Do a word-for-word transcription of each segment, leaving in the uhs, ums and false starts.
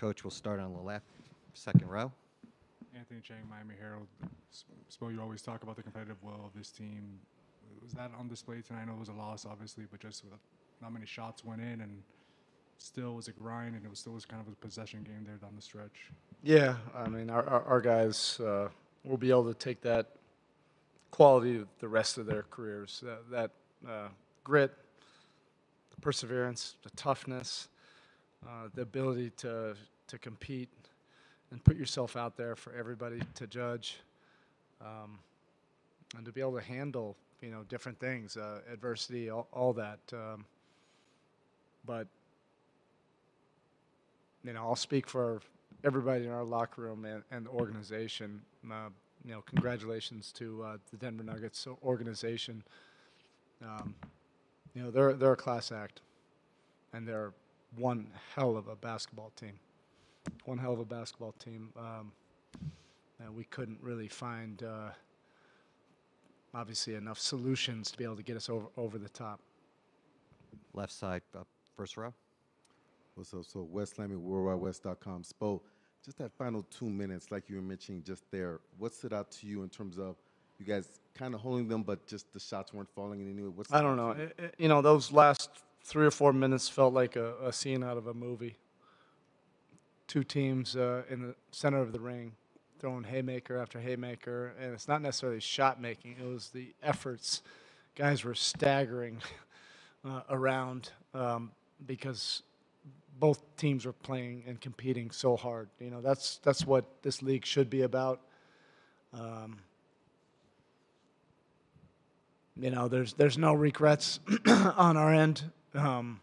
Coach, we'll start on the left, second row. Anthony Chang, Miami Herald. Spo, you always talk about the competitive will of this team. Was that on display tonight? I know it was a loss, obviously, but just with not many shots went in, and still was a grind, and it was still was kind of a possession game there down the stretch. Yeah, I mean, our, our, our guys uh, will be able to take that quality the rest of their careers, uh, that uh, grit, the perseverance, the toughness, uh, the ability to, to compete and put yourself out there for everybody to judge, um, and to be able to handle, you know, different things, uh, adversity, all, all that. Um, but, you know, I'll speak for everybody in our locker room and, and the organization. Uh, you know, congratulations to uh, the Denver Nuggets organization. Um, you know, they're, they're a class act, and they're one hell of a basketball team. One hell of a basketball team. Um, and we couldn't really find, uh, obviously, enough solutions to be able to get us over, over the top. Left side, uh, first row. What's up? So, West Lammy, Worldwide West dot com. Spo, just that final two minutes, like you were mentioning just there, what stood out to you in terms of you guys kind of holding them, but just the shots weren't falling and anyway? What's I don't know. It, it, you know, those last three or four minutes felt like a, a scene out of a movie. Two teams uh, in the center of the ring throwing haymaker after haymaker, and it's not necessarily shot making. It was the efforts. Guys were staggering uh, around um, because both teams were playing and competing so hard. You know, that's that's what this league should be about. Um, you know, there's there's no regrets on our end. Um,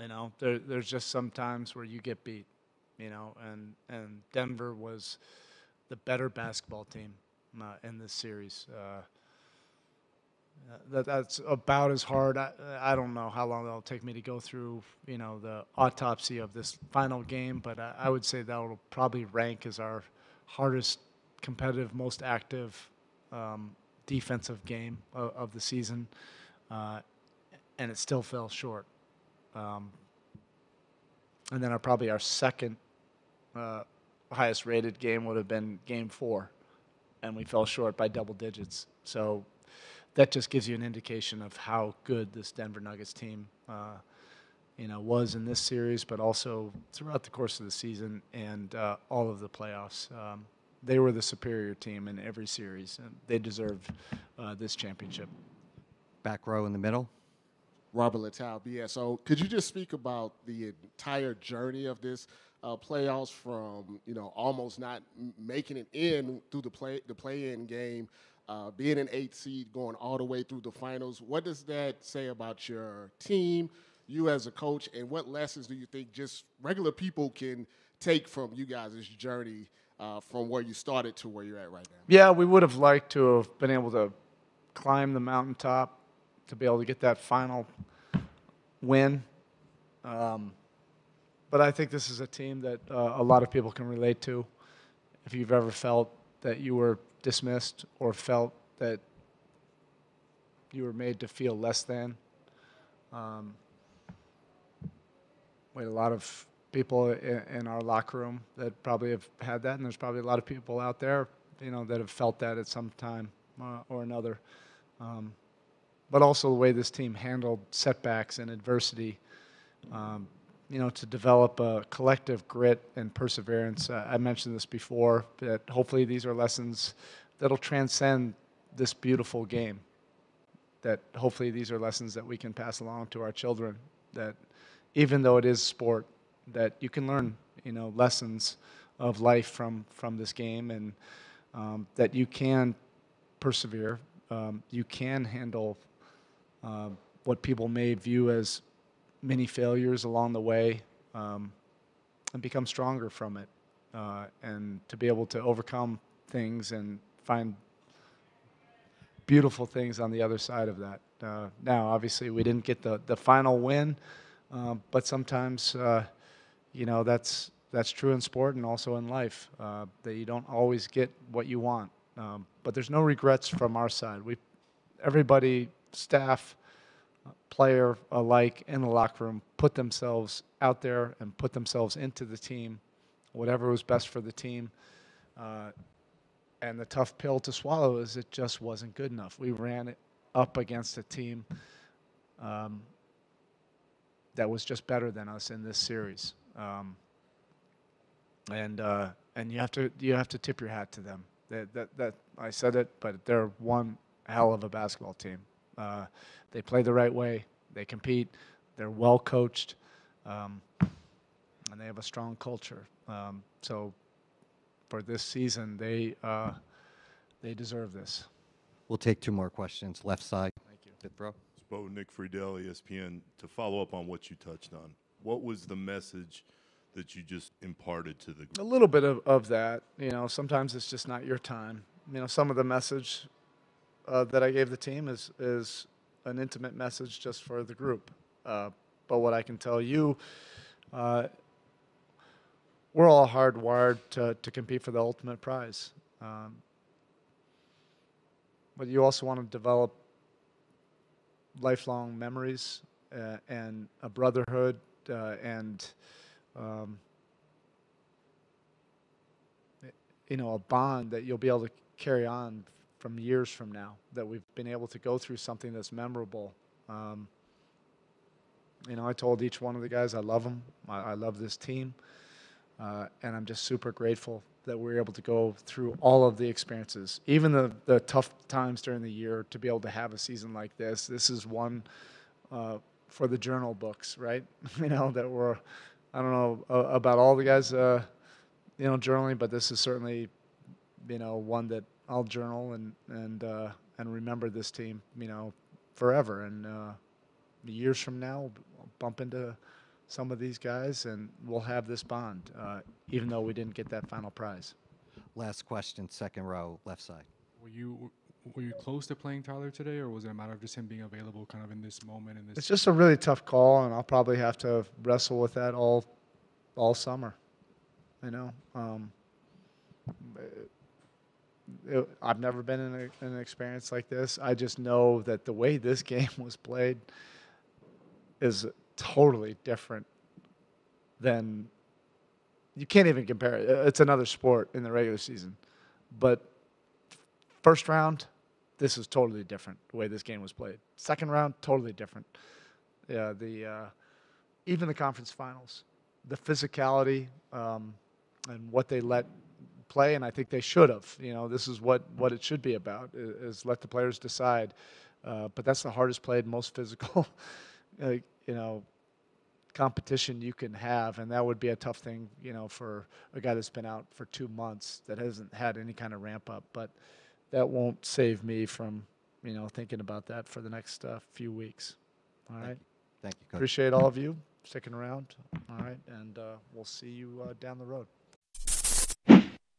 You know, there, there's just some times where you get beat, you know, and, and Denver was the better basketball team uh, in this series. Uh, that, that's about as hard. I, I don't know how long that'll take me to go through, you know, the autopsy of this final game, but I, I would say that will probably rank as our hardest, competitive, most active um, defensive game of, of the season, uh, and it still fell short. Um, and then our, probably our second uh, highest rated game would have been game four, and we fell short by double digits. So that just gives you an indication of how good this Denver Nuggets team uh, you know, was in this series, but also throughout the course of the season and uh, all of the playoffs. Um, they were the superior team in every series, and they deserved uh, this championship. Back row in the middle. Robert Littau, B S O. Could you just speak about the entire journey of this uh, playoffs, from you know almost not making it in through the play the play-in game, uh, being an eight seed, going all the way through the finals? What does that say about your team, you as a coach, and what lessons do you think just regular people can take from you guys' journey uh, from where you started to where you're at right now? Yeah, we would have liked to have been able to climb the mountaintop, to be able to get that final win. Um, but I think this is a team that uh, a lot of people can relate to. If you've ever felt that you were dismissed or felt that you were made to feel less than, um, we had a lot of people in, in our locker room that probably have had that, and there's probably a lot of people out there, you know, that have felt that at some time uh, or another. Um, But also the way this team handled setbacks and adversity, um, you know, to develop a collective grit and perseverance. Uh, I mentioned this before, that hopefully these are lessons that'll transcend this beautiful game, that hopefully these are lessons that we can pass along to our children, that even though it is sport, that you can learn, you know, lessons of life from, from this game, and um, that you can persevere, um, you can handle Uh, what people may view as many failures along the way, um, and become stronger from it, uh, and to be able to overcome things and find beautiful things on the other side of that. Uh, now, obviously, we didn't get the, the final win, uh, but sometimes, uh, you know, that's, that's true in sport and also in life, uh, that you don't always get what you want. Um, but there's no regrets from our side. We, everybody... staff, player alike in the locker room put themselves out there and put themselves into the team, whatever was best for the team. Uh, and the tough pill to swallow is it just wasn't good enough. We ran it up against a team um, that was just better than us in this series. Um, and uh, and you have to you have to tip your hat to them. That, that, that I said it, but they're one hell of a basketball team. Uh, they play the right way. They compete. They're well coached, um, and they have a strong culture. Um, so for this season, they uh, they deserve this. We'll take two more questions. Left side. Thank you. Fifth row. Bo, Nick Friedell, E S P N. To follow up on what you touched on, what was the message that you just imparted to the group? A little bit of, of that. You know, sometimes it's just not your time. You know, some of the message uh, that I gave the team is is an intimate message just for the group. Uh, but what I can tell you, uh, we're all hardwired to, to compete for the ultimate prize. Um, but you also want to develop lifelong memories uh, and a brotherhood uh, and Um, you know, a bond that you'll be able to carry on from years from now, that we've been able to go through something that's memorable. Um, you know, I told each one of the guys I love them. I, I love this team. Uh, and I'm just super grateful that we were able to go through all of the experiences, even the, the tough times during the year, to be able to have a season like this. This is one uh, for the journal books, right? You know, that we're – I don't know uh, about all the guys, uh, you know, journaling, but this is certainly, you know, one that I'll journal and and uh, and remember this team, you know, forever. And uh, years from now, I'll bump into some of these guys, and we'll have this bond, uh, even though we didn't get that final prize. Last question, second row, left side. Were you were you close to playing Tyler today, or was it a matter of just him being available kind of in this moment? In this it's just a really tough call, and I'll probably have to wrestle with that all all summer. You know, um, it, it, I've never been in, a, in an experience like this. I just know that the way this game was played is totally different than – you can't even compare it. It's another sport in the regular season. But first round, this is totally different, the way this game was played. Second round, totally different. Yeah, the uh, even the conference finals, the physicality um, and what they let play, and I think they should have. You know, this is what, what it should be about, is, is let the players decide. Uh, but that's the hardest played, most physical, uh, you know, competition you can have, and that would be a tough thing, you know, for a guy that's been out for two months that hasn't had any kind of ramp up. But that won't save me from, you know, thinking about that for the next uh, few weeks. All right. Thank you. Thank you, Coach. Appreciate all of you sticking around. All right, and uh, we'll see you uh, down the road.